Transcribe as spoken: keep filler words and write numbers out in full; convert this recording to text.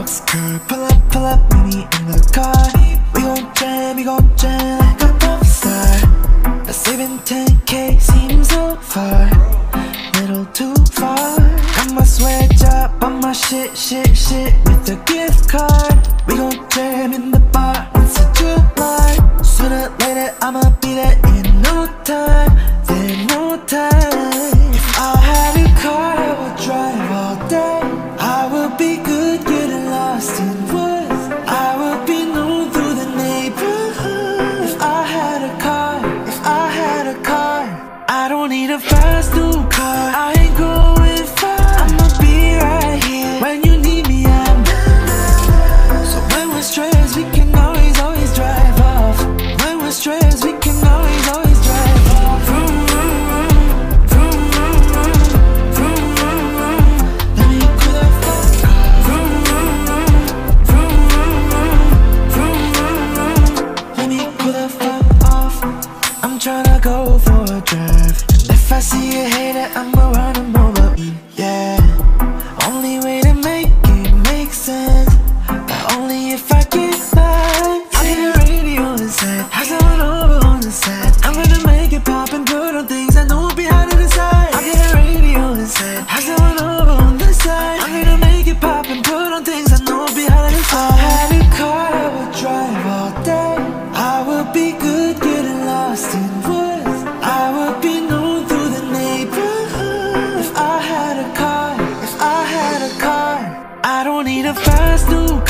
rocks, girl. Pull up, pull up, money in the car. We gon' jam, we gon' jam like I prophesied. Now saving ten K seems so far, little too far. Got my swag up, on my shit, shit, shit with the gift card. We gon' jam in the bar, it's a July. Sooner or later, I'ma be there in no time. There's no time. If I had a car, I would drive all day. I would be good getting lost in woods. I would be known through the neighborhood. If I had a car, if I had a car, I don't need a fast new car. I ain't going far. I'ma be right here when you need me. I'm there. So when we're stressed, we can always, always drive off. When we're stressed, we can always, always drive off. Vroom, vroom, vroom, vroom, vroom, vroom, vroom, vroom. Let me cool the fuck off. Vroom, vroom, vroom, vroom, vroom, vroom, vroom, vroom, vroom. Let me cool the fuck off. I'm tryna go for a drive. And if I see a hater, I'ma run him over. Yeah, only way to make it make sense, but only if I get back. I hear the radio on the set, I someone over on the set. I'm gonna make it pop and put on things I know behind the side. I hear the radio on the set, I someone over on the side. I'm gonna make it pop and put on things I know behind the side. If I had a car, I would drive all day. I would be good getting lost in woods. I would be known through the neighborhood. If I had a car, if I had a car, I don't need a fast new car.